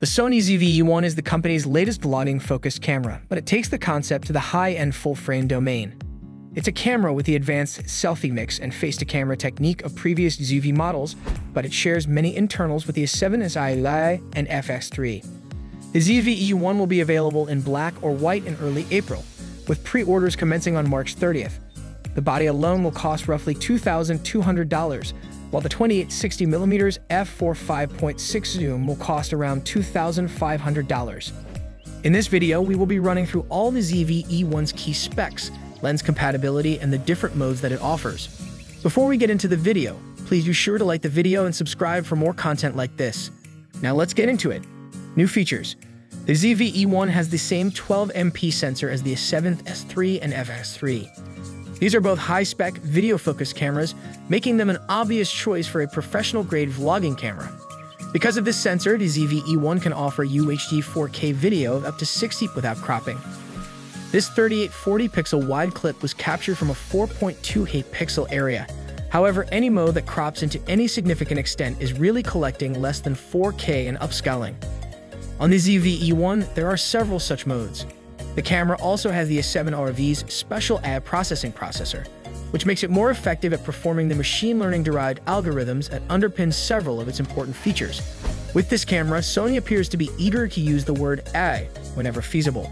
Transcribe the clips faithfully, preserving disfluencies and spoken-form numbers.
The Sony Z V E one is the company's latest lighting-focused camera, but it takes the concept to the high-end full-frame domain. It's a camera with the advanced selfie mix and face-to-camera technique of previous Z V models, but it shares many internals with the A seven S three and F X three. The Z V E one will be available in black or white in early April, with pre-orders commencing on March thirtieth. The body alone will cost roughly two thousand two hundred dollars, while the twenty-eight sixty millimeter f four five point six zoom will cost around two thousand five hundred dollars. In this video, we will be running through all the Z V E one's key specs, lens compatibility, and the different modes that it offers. Before we get into the video, please be sure to like the video and subscribe for more content like this. Now let's get into it. New features. The Z V E one has the same twelve megapixel sensor as the A seven S three and F X three. These are both high-spec, video-focused cameras, making them an obvious choice for a professional-grade vlogging camera. Because of this sensor, the Z V E one can offer U H D four K video of up to sixty without cropping. This thirty-eight forty pixel wide clip was captured from a four point two eight pixel area. However, any mode that crops into any significant extent is really collecting less than four K and upscaling. On the Z V E one, there are several such modes. The camera also has the A seven R V's special ad processing processor, which makes it more effective at performing the machine learning-derived algorithms that underpin several of its important features. With this camera, Sony appears to be eager to use the word "A" whenever feasible.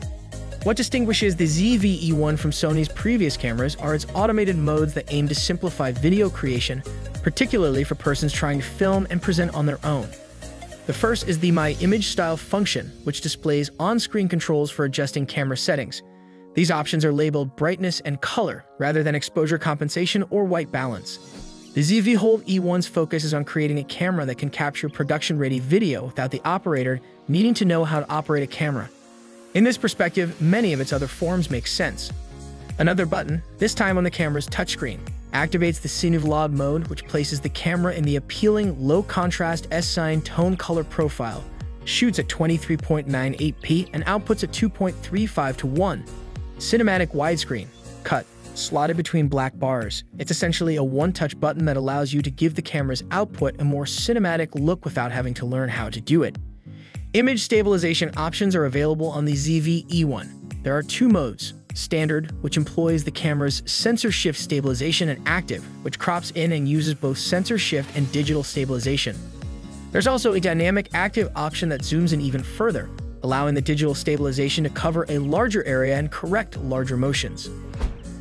What distinguishes the Z V E one from Sony's previous cameras are its automated modes that aim to simplify video creation, particularly for persons trying to film and present on their own. The first is the My Image Style function, which displays on-screen controls for adjusting camera settings. These options are labeled brightness and color, rather than exposure compensation or white balance. The Z V E one's focus is on creating a camera that can capture production-ready video without the operator needing to know how to operate a camera. In this perspective, many of its other forms make sense. Another button, this time on the camera's touchscreen, activates the CineVlog mode, which places the camera in the appealing low-contrast S-Sign tone-color profile, shoots at twenty-three point nine eight p and outputs at two point three five to one. Cinematic widescreen, cut, slotted between black bars. It's essentially a one-touch button that allows you to give the camera's output a more cinematic look without having to learn how to do it. Image stabilization options are available on the Z V E one. There are two modes, Standard, which employs the camera's sensor shift stabilization, and Active, which crops in and uses both sensor shift and digital stabilization. There's also a dynamic active option that zooms in even further, allowing the digital stabilization to cover a larger area and correct larger motions.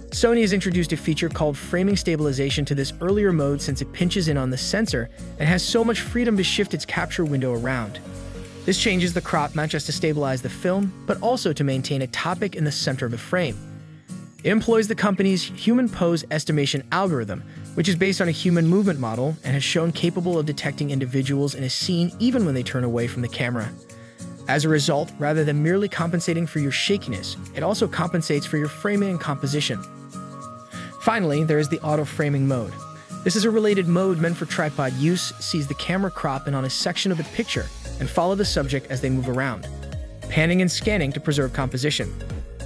Sony has introduced a feature called framing stabilization to this earlier mode since it pinches in on the sensor and has so much freedom to shift its capture window around. This changes the crop not just to stabilize the film, but also to maintain a topic in the center of the frame. It employs the company's human pose estimation algorithm, which is based on a human movement model and has shown capable of detecting individuals in a scene even when they turn away from the camera. As a result, rather than merely compensating for your shakiness, it also compensates for your framing and composition. Finally, there is the auto-framing mode. This is a related mode meant for tripod use, sees the camera crop in on a section of the picture, and follow the subject as they move around, panning and scanning to preserve composition.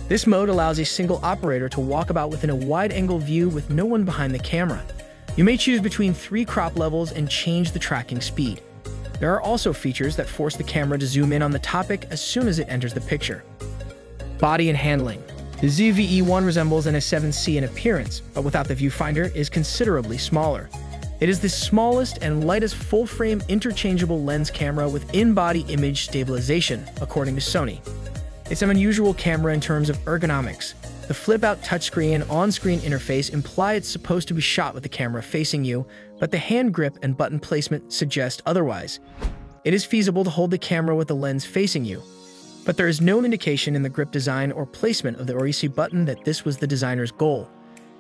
This mode allows a single operator to walk about within a wide-angle view with no one behind the camera. You may choose between three crop levels and change the tracking speed. There are also features that force the camera to zoom in on the topic as soon as it enters the picture. Body and handling. The Z V E one resembles an A seven C in appearance, but without the viewfinder is considerably smaller. It is the smallest and lightest full-frame interchangeable lens camera with in-body image stabilization, according to Sony. It's an unusual camera in terms of ergonomics. The flip-out touchscreen and on-screen interface imply it's supposed to be shot with the camera facing you, but the hand grip and button placement suggest otherwise. It is feasible to hold the camera with the lens facing you, but there is no indication in the grip design or placement of the U V C button that this was the designer's goal.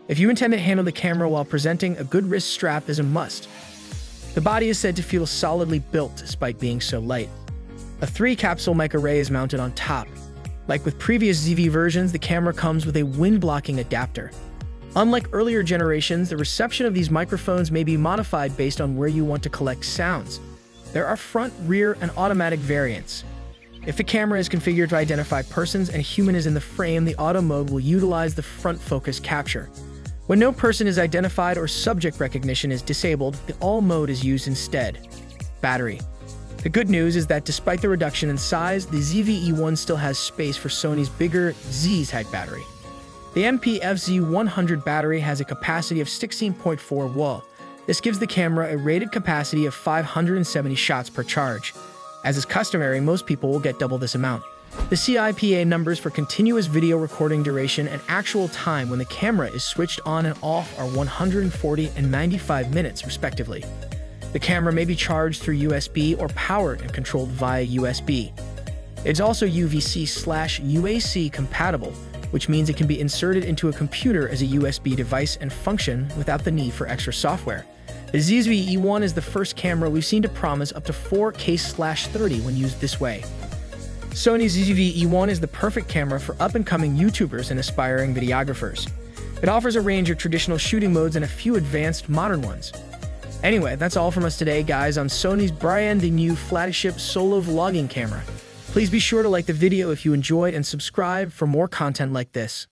If you intend to handle the camera while presenting, a good wrist strap is a must. The body is said to feel solidly built despite being so light. A three-capsule mic array is mounted on top. Like with previous Z V versions, the camera comes with a wind-blocking adapter. Unlike earlier generations, the reception of these microphones may be modified based on where you want to collect sounds. There are front, rear, and automatic variants. If the camera is configured to identify persons and a human is in the frame, the auto mode will utilize the front focus capture. When no person is identified or subject recognition is disabled, the all mode is used instead. Battery. The good news is that despite the reduction in size, the Z V E one still has space for Sony's bigger Z-type battery. The N P F Z one hundred battery has a capacity of sixteen point four watts. This gives the camera a rated capacity of five hundred seventy shots per charge. As is customary, most people will get double this amount. The C I P A numbers for continuous video recording duration and actual time when the camera is switched on and off are one hundred forty and ninety-five minutes, respectively. The camera may be charged through U S B or powered and controlled via U S B. It's also U V C slash U A C compatible, which means it can be inserted into a computer as a U S B device and function without the need for extra software. The Z V E one is the first camera we've seen to promise up to four K slash thirty when used this way. Sony's Z V E one is the perfect camera for up-and-coming YouTubers and aspiring videographers. It offers a range of traditional shooting modes and a few advanced modern ones. Anyway, that's all from us today, guys, on Sony's brand new flagship solo vlogging camera. Please be sure to like the video if you enjoyed and subscribe for more content like this.